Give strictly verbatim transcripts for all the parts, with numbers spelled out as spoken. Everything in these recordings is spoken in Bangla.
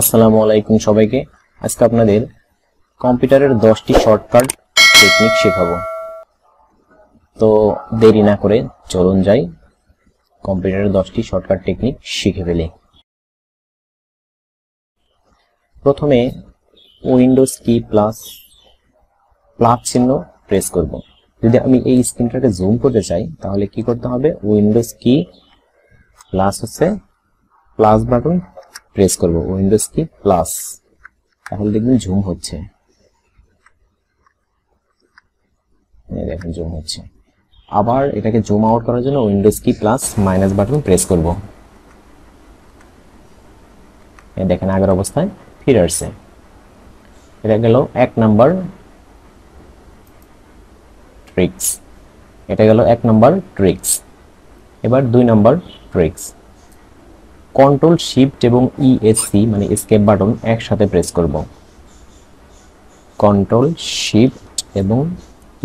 আসসালামু আলাইকুম সবাইকে। আজকে আপনাদের কম্পিউটারের দশটি শর্টকাট টেকনিক শেখাবো। তো দেরি না করে চলুন যাই কম্পিউটারের দশটি শর্টকাট টেকনিক শিখে ফেলি। প্রথমে উইন্ডোজ কি প্লাস প্লাস চিহ্ন প্রেস করব। যদি আমি এই স্ক্রিনটাকে জুম করতে চাই তাহলে কি করতে হবে, উইন্ডোজ কি প্লাস হচ্ছে প্লাস বাটন প্রেস করব, উইন্ডোজ কি প্লাস, তাহলে দেখবেন জুম হচ্ছে, দেখুন জুম হচ্ছে। আবার এটাকে জুম আউট করার জন্য Windows key plus minus button press করব, দেখেন আগের অবস্থায় ফিরে আসছে। এটা গেল এক নাম্বার ট্রিক্স, এটা গেল এক নাম্বার ট্রিক্স। এবার দুই নাম্বার ট্রিক্স, কন্ট্রোল শিফট এবং ইএসসি মানে এসকেপ বাটন একসাথে প্রেস করব, কন্ট্রোল শিফট এবং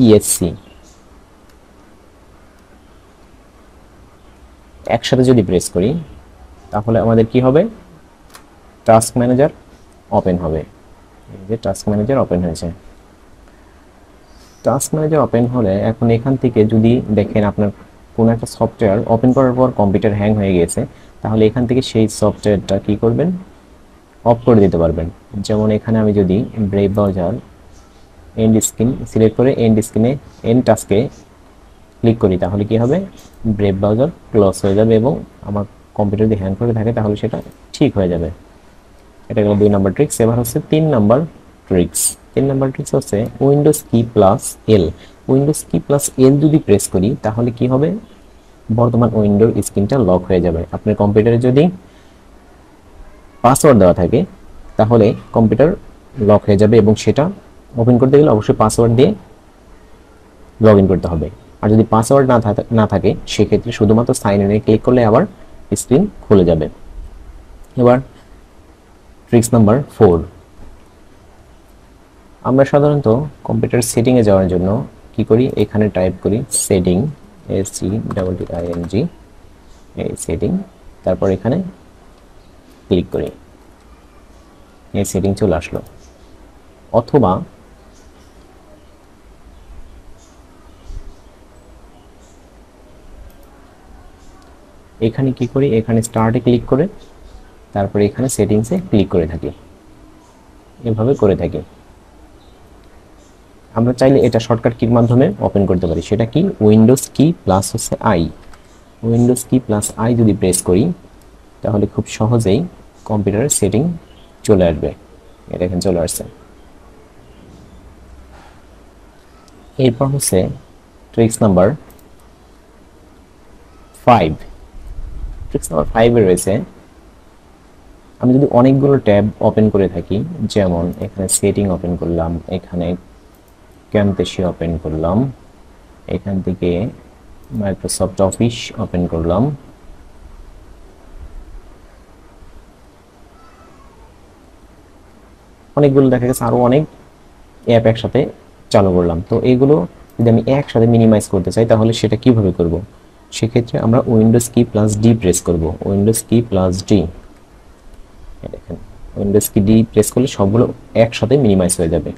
ইএসসি একসাথে যদি প্রেস করি তাহলে আমাদের কি হবে, টাস্ক ম্যানেজার ওপেন হবে। এই যে টাস্ক ম্যানেজার ওপেন হয়েছে, টাস্ক ম্যানেজার ওপেন হলে এখন এখান থেকে যদি দেখেন আপনার কোনো একটা সফটওয়্যার ওপেন করার পর কম্পিউটার হ্যাং হয়ে গেছে, তাহলে এখান থেকে সেই সফটওয়্যারটা কি করবেন, অফ করে দিতে পারবেন। যেমন এখানে আমি যদি Brave browser end screen select করে এন্ড স্ক্রিনে এন্ড টাস্কে ক্লিক করি তাহলে কি হবে, ব্রেভ ব্রাউজার ক্লোজ হয়ে যাবে এবং আমার কম্পিউটার যদি হ্যাং করে থাকে তাহলে সেটা ঠিক হয়ে যাবে। এটা গেল দুই নাম্বার ট্রিক্স। এবার হচ্ছে তিন নাম্বার ট্রিক্স, তিন নাম্বার ট্রিক্স হচ্ছে Windows key plus L, Windows key plus L যদি প্রেস করি তাহলে কি হবে, বর্তমান উইন্ডোর স্ক্রিনটা লক হয়ে যাবে। আপনার কম্পিউটারে যদি পাসওয়ার্ড দেওয়া থাকে তাহলে কম্পিউটার লক হয়ে যাবে এবং সেটা ওপেন করতে গেলে অবশ্যই পাসওয়ার্ড দিয়ে লগ ইন করতে হবে। আর যদি পাসওয়ার্ড না থাকে না থাকে সেক্ষেত্রে শুধুমাত্র সাইন ইনে ক্লিক করলে আবার স্ক্রিন খুলে যাবে। এবার ট্রিক্স নাম্বার ফোর, আমরা সাধারণত কম্পিউটার সেটিংয়ে যাওয়ার জন্য কি করি, এখানে টাইপ করি setting, S C double T I N G, এই সেটিং, তারপর এখানে ক্লিক করি, এই সেটিং চলে আসলো। অথবা এখানে কি করি, এখানে স্টার্টে ক্লিক করে তারপরে এখানে সেটিংসে ক্লিক করে থাকি, এভাবে করে থাকি। আমরা চাইলে এটা শর্টকাট কির মাধ্যমে ওপেন করতে পারি, সেটা কি, উইন্ডোজ কি প্লাস হচ্ছে I, Windows key plus I যদি প্রেস করি তাহলে খুব সহজেই কম্পিউটারের সেটিং চলে আসবে। এটা এখানে চলে আসছে। এরপর হচ্ছে tricks number five, tricks number ফাইভে রয়েছে আমি যদি অনেকগুলো ট্যাব ওপেন করে থাকি, যেমন এখানে সেটিং ওপেন করলাম, এখানে ক্যাম্পেসি ওপেন করলাম, এখান থেকে মাইক্রোসফট অফিস ওপেন করলাম, অনেকগুলো দেখা গেছে, আরও অনেক অ্যাপ একসাথে চালু করলাম। তো এইগুলো যদি আমি একসাথে মিনিমাইজ করতে চাই তাহলে সেটা কিভাবে করব, সেক্ষেত্রে আমরা Windows key plus D press করব, উইন্ডোজ কি প্লাস ডি, দেখেন উইন্ডোজ কি ডি প্রেস করলে সবগুলো একসাথে মিনিমাইজ হয়ে যাবে।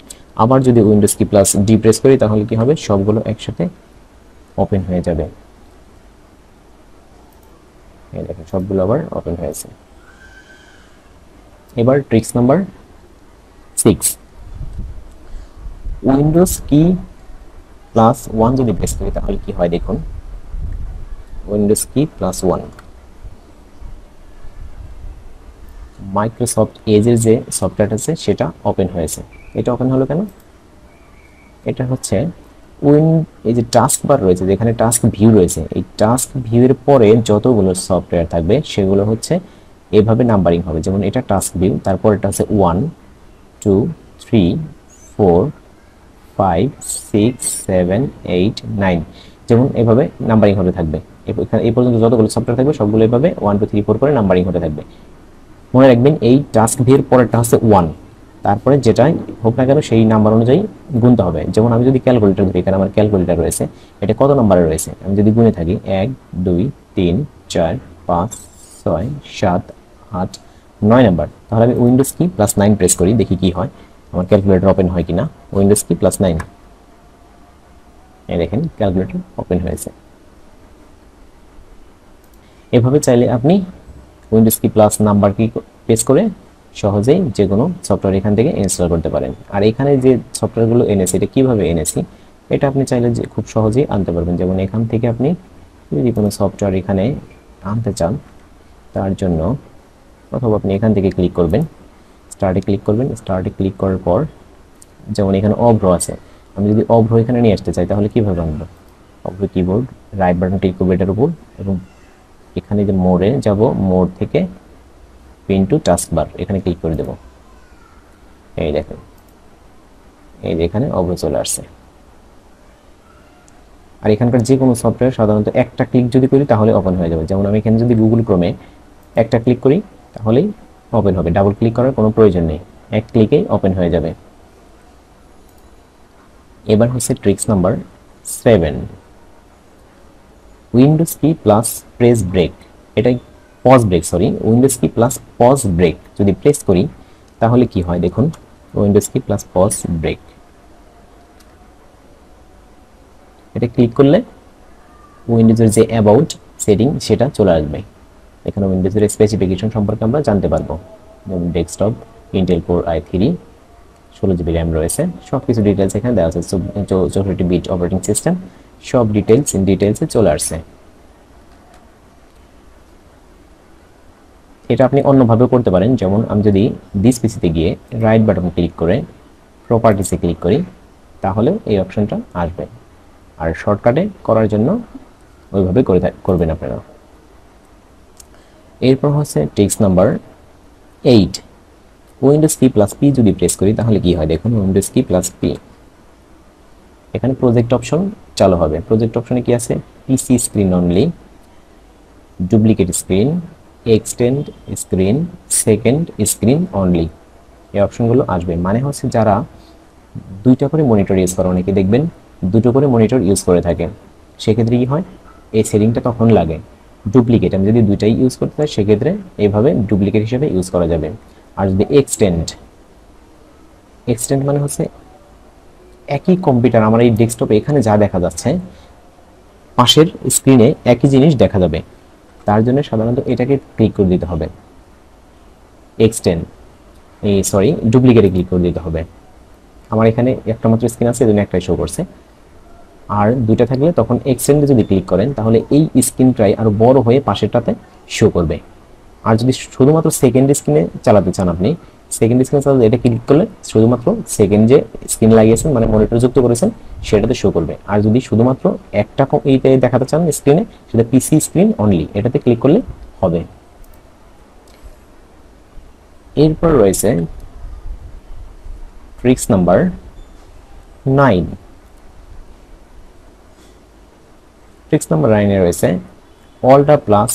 আবার যদি Windows key plus D press করি তাহলে কি হবে, সবগুলো একসাথে ওপেন হয়ে যাবে, এই দেখেন সবগুলো আবার ওপেন হয়েছে। এবার tricks number six, Windows key plus one যদি প্রেস করি তাহলে কি হয় দেখুন, Windows key plus one, Microsoft এজের যে সফটওয়্যার আছে সেটা ওপেন হয়েছে। এটা ওপেন হলো কেন, এটা হচ্ছে উইন এই যে টাস্ক বার রয়েছে, যেখানে টাস্ক ভিউ রয়েছে, এই টাস্ক ভিউয়ের পরে যতগুলো সফটওয়্যার থাকবে সেগুলো হচ্ছে এভাবে নাম্বারিং হবে। যেমন এটা টাস্ক ভিউ, তারপর এটা হচ্ছে one two three four five six seven eight nine, যেমন এভাবে নাম্বারিং হতে থাকবে। এখানে এই পর্যন্ত যতগুলো সফটওয়্যার থাকবে সবগুলো এভাবে ওয়ান টু থ্রি ফোর করে নাম্বারিং হতে থাকবে। মনে রাখবেন এই টাস্ক ভিউর পরেরটা হচ্ছে ওয়ান, তারপরে যেটাই হোক না কেন সেই নাম্বার অনুযায়ী গুনতে হবে। যেমন আমি যদি ক্যালকুলেটার ধরি, এখানে আমার ক্যালকুলেটার রয়েছে, এটা কত নাম্বারে রয়েছে, আমি যদি গুনে থাকি এক দুই তিন চার পাঁচ ছয় সাত আট नौ नम्बर তাহলে আমি Windows key plus nine press করি দেখি কি হয় আমার ক্যালকুলেটর ওপেন হয় কিনা উইন্ডোজ কি প্লাস নাইন এই দেখেন ক্যালকুলেটর ওপেন হয়েছে এভাবে চাইলে আপনি উইন্ডোজ কি প্লাস নাম্বার কি প্রেস করে সহজেই যে কোনো সফটওয়্যার এখান থেকে ইনস্টল করতে পারেন আর এখানে যে সফটওয়্যারগুলো এনেছি এটা কিভাবে এনেছি এটা আপনি চাইলে খুব সহজেই আনতে পারবেন যেমন এখান থেকে আপনি যদি কোনো সফটওয়্যার এখানে আনতে চান তার জন্য অথবা আপনি এখান থেকে ক্লিক করবেন স্টার্টে ক্লিক করবেন স্টার্টে ক্লিক করার পর যেমন এখানে অভ্র আছে আমি যদি অভ্র এখানে নিয়ে আসতে চাই তাহলে কীভাবে আনবো Avro keyboard right button click করবো এটার উপর এবং এখানে যে মোড়ে যাব মোড় থেকে পিন টু টাস্কবার এখানে ক্লিক করে দেব এই দেখুন এই যে এখানে অভ্র চলে আসছে আর এখানকার যে কোনো সফটওয়্যার সাধারণত একটা ক্লিক যদি করি তাহলে ওপেন হয়ে যাবে যেমন আমি এখানে যদি গুগল ক্রোমে একটা ক্লিক করি তাহলেই ওপেন হবে ডাবল ক্লিক করার কোনো প্রয়োজন নেই এক ক্লিকেই ওপেন হয়ে যাবে এবার হচ্ছে tricks number seven Windows key plus press break এটা pause break sorry Windows key plus pause break যদি প্রেস করি তাহলে কি হয় দেখুন Windows key plus pause break এটা ক্লিক করলে উইন্ডোজের যে অ্যাবাউট সেটিং সেটা চলে আসবে এখানে উইন্ডোজের স্পেসিফিকেশন সম্পর্কে আমরা জানতে পারবো যেমন desktop Intel core I three ষোলো জিবি র্যাম রয়েছে সব কিছু ডিটেলস এখানে দেওয়া আছে চৌষট্টি বিট অপারেটিং সিস্টেম সব ডিটেলস ইন ডিটেলসে চলে আসছে এটা আপনি অন্যভাবে করতে পারেন যেমন আমি যদি দিস পিসিতে গিয়ে রাইট বাটন ক্লিক করে প্রপার্টিসে ক্লিক করি তাহলে এই অপশনটা আসবে আর শর্টকাটে করার জন্য ওইভাবে করে করবেন আপনারা এরপর হচ্ছে tricks number eight Windows key plus P যদি প্রেস করি তাহলে কি হয় দেখুন উইন্ডোজ কি প্লাস পি এখানে প্রজেক্ট অপশন চালু হবে প্রজেক্ট অপশনে কি আছে PC screen only duplicate screen extend screen second screen only এই অপশনগুলো আসবে মানে হচ্ছে যারা দুইটা করে মনিটর ইউজ করে অনেকে দেখবেন দুটো করে মনিটর ইউজ করে থাকে সেক্ষেত্রে কী হয় এই সেটিংটা তখন লাগে ডুপ্লিকেট আমি যদি দুইটাই ইউজ করতে চাই সেক্ষেত্রে এইভাবে ডুপ্লিকেট হিসেবে ইউজ করা যাবে আর যদি এক্সটেন্ড এক্সটেন্ড মানে হচ্ছে একই কম্পিউটার আমার এই ডেস্কটপে এখানে যা দেখা যাচ্ছে পাশের স্ক্রিনে একই জিনিস দেখা যাবে তার জন্য সাধারণত এটাকে ক্লিক করে দিতে হবে এক্সটেন্ড এই সরি ডুপ্লিকেটে ক্লিক করে দিতে হবে আমার এখানে একটা মাত্র স্ক্রিন আছে এই জন্য একটাই শো করছে আর দুইটা থাকলে তখন এক্সটেন্ডে যদি ক্লিক করেন তাহলে এই স্ক্রিনটাই আরও বড় হয়ে পাশেরটাতে শো করবে আর যদি শুধুমাত্র সেকেন্ড স্ক্রিনে চালাতে চান আপনি সেকেন্ড স্ক্রিনে চালাতে এটা ক্লিক করলে শুধুমাত্র সেকেন্ড যে স্ক্রিন লাগিয়েছেন মানে মনিটর যুক্ত করেছেন সেটাতে শো করবে আর যদি শুধুমাত্র একটা এইতে দেখাতে চান স্ক্রিনে সেটা পিসি স্ক্রিন অনলি এটাতে ক্লিক করলে হবে এরপর রয়েছে tricks number nine tricks number নাইনে রয়েছে অল্টা প্লাস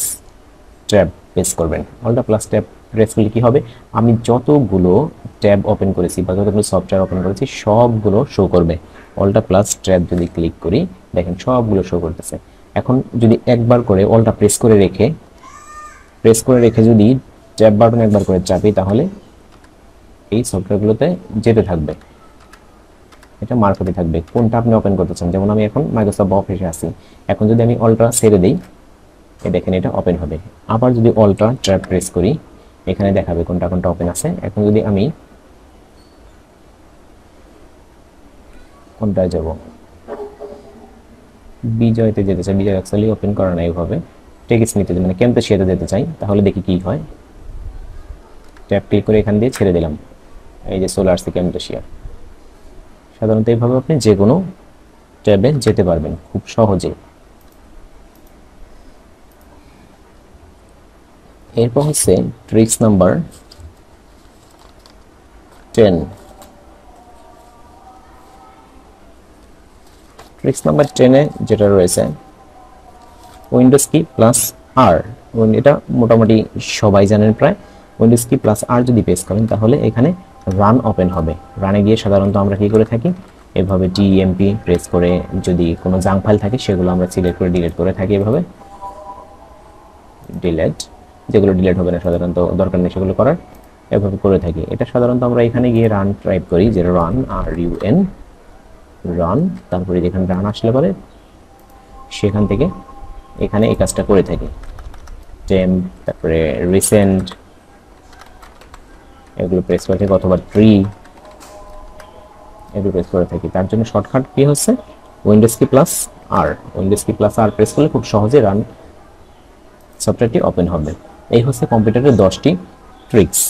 ট্যাব প্রেস করবেন অল্টা প্লাস ট্যাব প্রেস করলে কী হবে আমি যতগুলো ট্যাব ওপেন করেছি বা যতগুলো সফটওয়্যার ওপেন করেছি সবগুলো শো করবে অল্টা প্লাস ট্যাব যদি ক্লিক করি দেখেন সবগুলো শো করতেছে এখন যদি একবার করে অল্টা প্রেস করে রেখে প্রেস করে রেখে যদি ট্যাব বাটন একবার করে চাপি তাহলে এই সফটওয়্যারগুলোতে যেতে থাকবে এটা মার্কআপে থাকবে কোনটা আপনি ওপেন করতে চান যেমন আমি এখন মাইক্রোসফট অফিসে আছি এখন যদি আমি অল্টা ছেড়ে দিই এই দেখেন এটা ওপেন হবে আবার যদি অল্টা ট্যাব প্রেস করি এখানে দেখাবে কোনটা কোনটা ওপেন আছে এখন যদি আমি কোনটা যাব বিজয়তে যেতে চাই বিজয় অ্যাকচুয়ালি ওপেন করা না এইভাবে টেক্সট নিতে মানে ক্যাম্পে সেটা যেতে চাই তাহলে দেখি কি হয় ট্যাব ক্লিক করে এখান দিয়ে ছেড়ে দিলাম এই যে সোলার সি ক্যাম্পেশিয়া সাধারণত এইভাবে আপনি যে কোনো ট্যাবে যেতে পারবেন খুব সহজে এরপর হচ্ছে tricks number ten tricks number টেনে যেটা রয়েছে উইন্ডোজ কি প্লাস আর এটা মোটামুটি সবাই জানেন প্রায় উইন্ডোজ কি প্লাস আর যদি প্রেস করেন তাহলে এখানে রান ওপেন হবে রানে গিয়ে সাধারণত আমরা কি করে থাকি এভাবে টিএমপি প্রেস করে যদি কোনো জাঙ্ক ফাইল থাকে সেগুলো আমরা সিলেক্ট করে ডিলিট করে থাকি এভাবে ডিলিট যেগুলো ডিলিট হবে না সাধারণত দরকার নেই সেগুলো করার, এভাবে করে থাকি। এটা সাধারণত আমরা এখানে গিয়ে রান টাইপ করি, যে run R U N run, তারপরে যেখানে রান আসলে পরে সেখান থেকে এখানে এই কাজটা করে থাকি। টেম, তারপরে রিসেন্ট, এগুলো প্রেস করে থাকি, অথবা ট্রি, এগুলো প্রেস করে থাকি। তার জন্য শর্টকাট কি হচ্ছে Windows key plus R, Windows key plus R press করলে খুব সহজে রান সফটওয়্যারটি ওপেন হবে। এই হচ্ছে কম্পিউটারের দশটি ট্রিক্স,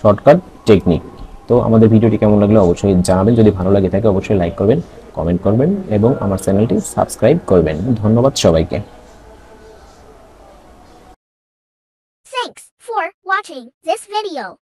শর্টকাট, টেকনিক। তো আমাদের ভিডিওটি কেমন লাগলো অবশ্যই জানাবেন, যদি ভালো লাগে থাকে অবশ্যই লাইক করবেন, কমেন্ট করবেন এবং আমার চ্যানেলটি সাবস্ক্রাইব করবেন। ধন্যবাদ সবাইকে। Thanks for watching this video.